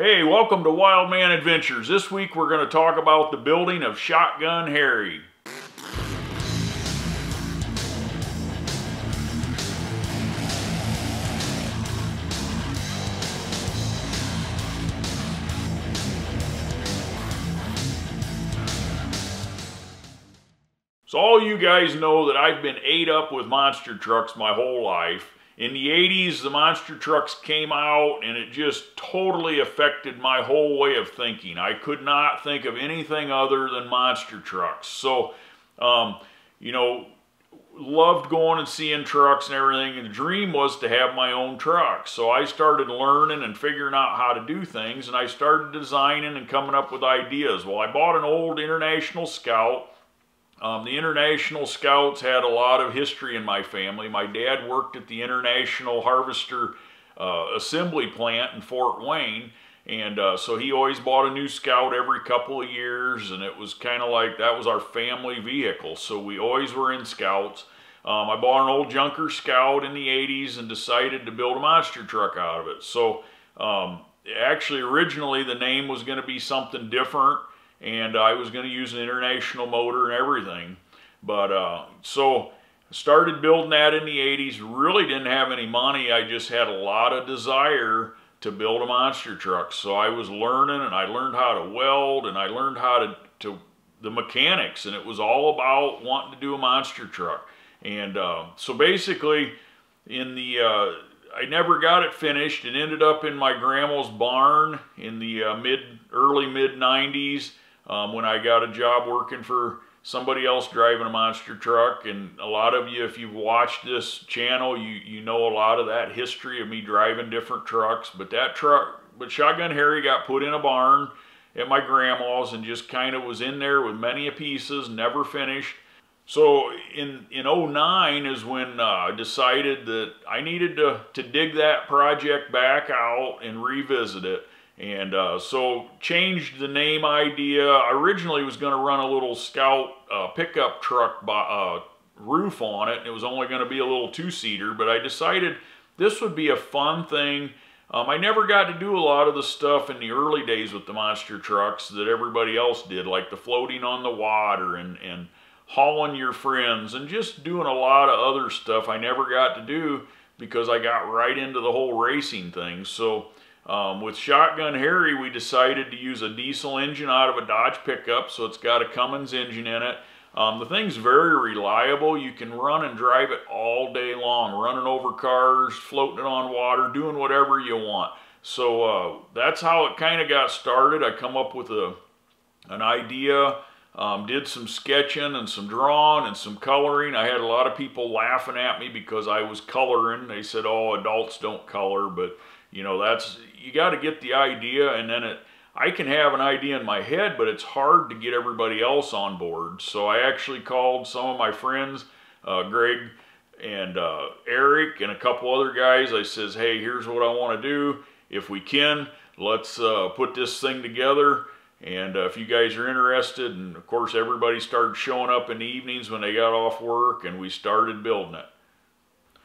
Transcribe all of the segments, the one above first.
Hey, welcome to Wild Man Adventures. This week we're going to talk about the building of Shotgun Harry. So all you guys know that I've been ate up with monster trucks my whole life. In the 80s, the monster trucks came out and it just totally affected my whole way of thinking. I could not think of anything other than monster trucks. So, you know, loved going and seeing trucks and everything. And the dream was to have my own truck. So I started learning and figuring out how to do things. And I started designing and coming up with ideas. Well, I bought an old International Scout. The International Scouts had a lot of history in my family. My dad worked at the International Harvester assembly plant in Fort Wayne, and so he always bought a new Scout every couple of years, and it was kind of like that was our family vehicle, so we always were in Scouts. I bought an old junker Scout in the 80s and decided to build a monster truck out of it. So actually originally the name was going to be something different, and I was going to use an International motor and everything. But so started building that in the 80s. Really didn't have any money. I just had a lot of desire to build a monster truck. So I was learning, and I learned how to weld, and I learned how to the mechanics. And it was all about wanting to do a monster truck. And so basically in the... I never got it finished. It ended up in my grandma's barn in the early mid-90s when I got a job working for somebody else driving a monster truck. And a lot of you, if you've watched this channel, you know a lot of that history of me driving different trucks. But Shotgun Harry got put in a barn at my grandma's and just kind of was in there with many pieces, never finished. So in 09 is when I decided that I needed to dig that project back out and revisit it. And so changed the name idea. I originally was going to run a little Scout pickup truck roof on it. It was only going to be a little two-seater, but I decided this would be a fun thing. I never got to do a lot of the stuff in the early days with the monster trucks that everybody else did, like the floating on the water and hauling your friends and just doing a lot of other stuff I never got to do because I got right into the whole racing thing. So with Shotgun Harry, we decided to use a diesel engine out of a Dodge pickup, so it's got a Cummins engine in it. The thing's very reliable. You can run and drive it all day long, running over cars, floating it on water, doing whatever you want. So that's how it kind of got started. I come up with an idea. Did some sketching and some drawing and some coloring. I had a lot of people laughing at me because I was coloring. They said, oh, adults don't color, but you know, that's, you got to get the idea, and then I can have an idea in my head, but it's hard to get everybody else on board. So I actually called some of my friends, Greg and Eric and a couple other guys. I says, hey, here's what I want to do. If we can, let's put this thing together. And if you guys are interested, and of course everybody started showing up in the evenings when they got off work, and we started building it.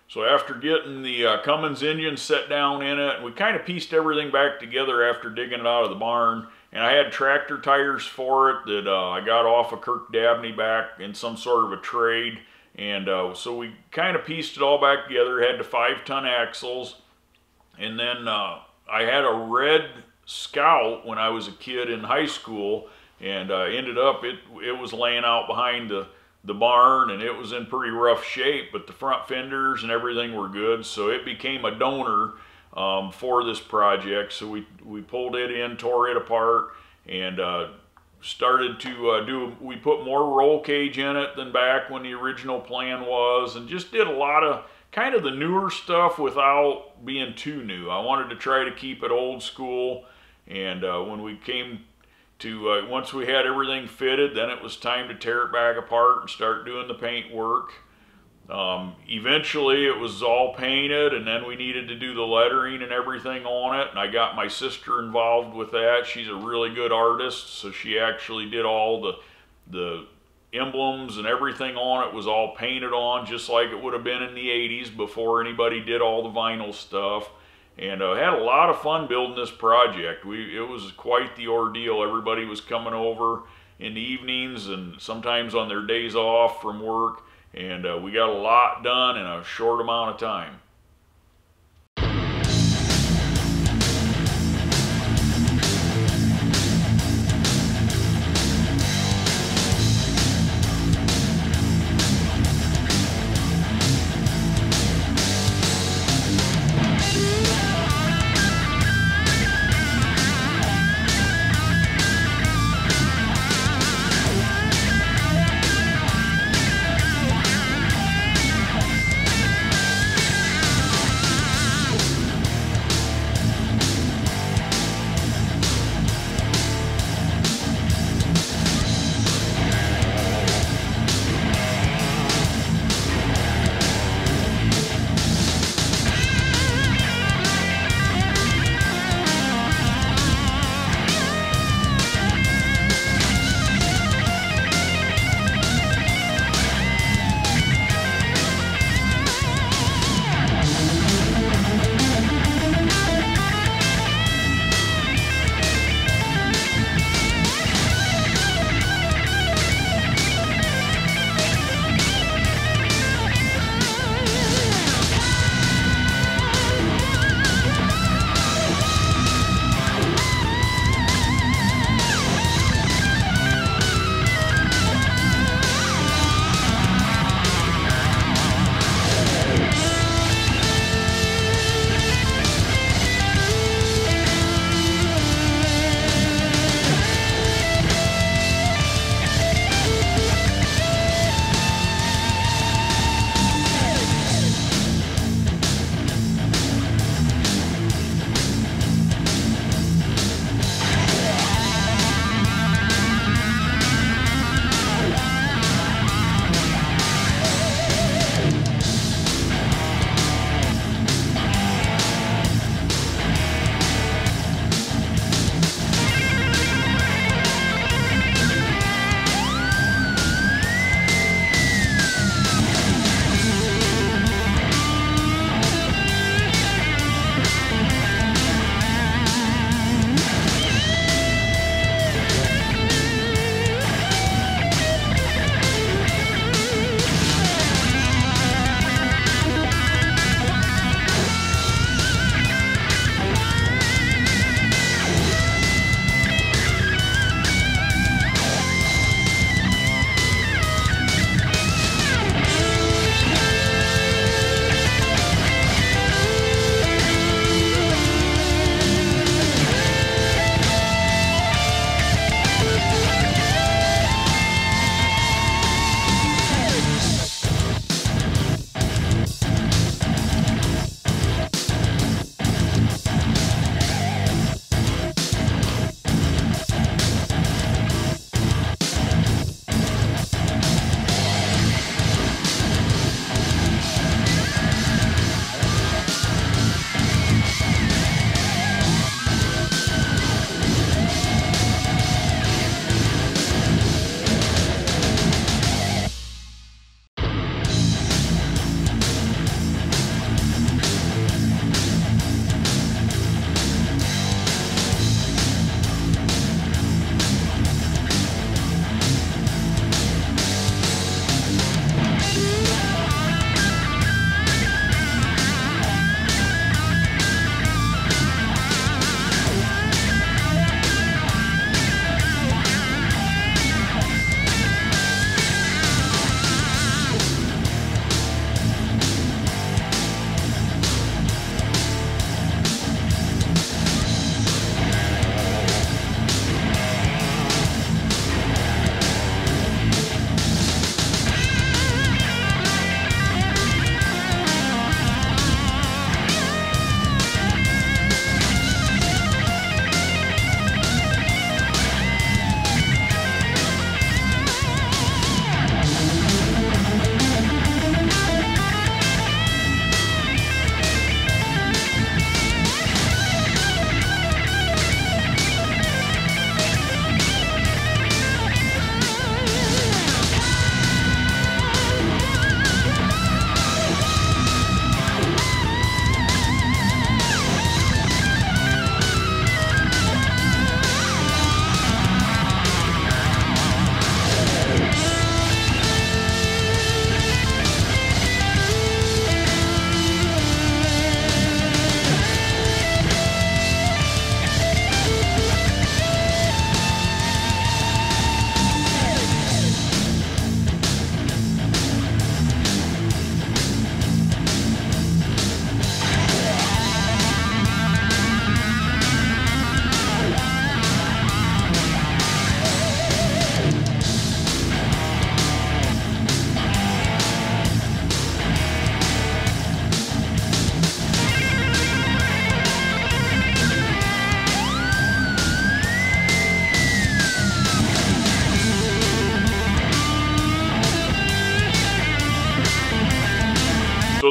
So after getting the Cummins engine set down in it, we kind of pieced everything back together after digging it out of the barn. And I had tractor tires for it that I got off of Kirk Dabney back in some sort of a trade. And so we kind of pieced it all back together, had the 5-ton axles. And then I had a red Scout when I was a kid in high school, and ended up it was laying out behind the barn, and it was in pretty rough shape, but the front fenders and everything were good, so it became a donor for this project. So we pulled it in, tore it apart, and started to we put more roll cage in it than back when the original plan was, and just did a lot of kind of the newer stuff without being too new. I wanted to try to keep it old school. And when we came to, once we had everything fitted, then it was time to tear it back apart and start doing the paint work. Eventually it was all painted, and then we needed to do the lettering and everything on it. And I got my sister involved with that. She's a really good artist, so she actually did all the emblems and everything on it was all painted on, just like it would have been in the 80s before anybody did all the vinyl stuff. and had a lot of fun building this project. It was quite the ordeal. Everybody was coming over in the evenings and sometimes on their days off from work, and we got a lot done in a short amount of time.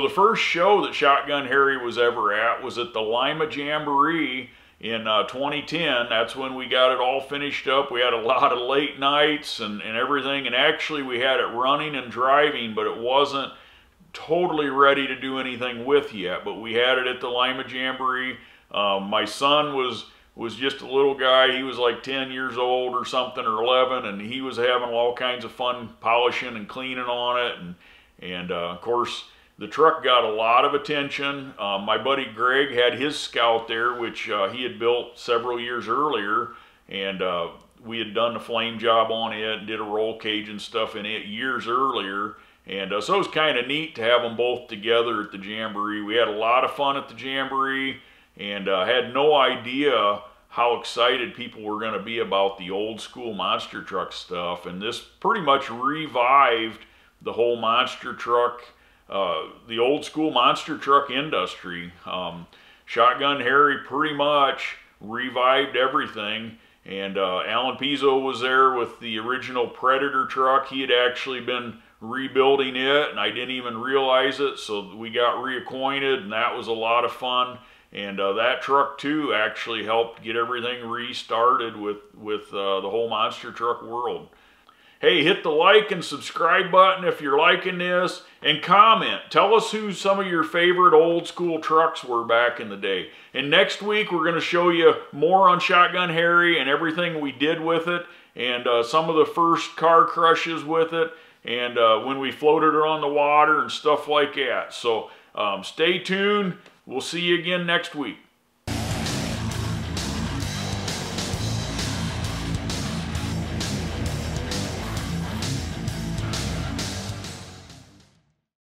the first show that Shotgun Harry was ever at was at the Lima Jamboree in 2010. That's when we got it all finished up. We had a lot of late nights and everything, and actually we had it running and driving, but it wasn't totally ready to do anything with yet. But we had it at the Lima Jamboree. My son was just a little guy. He was like 10 years old or something, or 11, and he was having all kinds of fun polishing and cleaning on it. And of course, the truck got a lot of attention. My buddy Greg had his Scout there, which he had built several years earlier, and we had done the flame job on it and did a roll cage and stuff in it years earlier. And so it was kind of neat to have them both together at the Jamboree. We had a lot of fun at the Jamboree, and had no idea how excited people were going to be about the old school monster truck stuff. And this pretty much revived the whole monster truck, the old school monster truck industry. Shotgun Harry pretty much revived everything. And Alan Pizzo was there with the original Predator truck. He had actually been rebuilding it, and I didn't even realize it, so we got reacquainted, and that was a lot of fun. And that truck too actually helped get everything restarted with the whole monster truck world. Hey, hit the like and subscribe button if you're liking this, and comment. Tell us who some of your favorite old school trucks were back in the day. And next week we're going to show you more on Shotgun Harry and everything we did with it, and some of the first car crushes with it, and when we floated it on the water and stuff like that. So stay tuned. We'll see you again next week.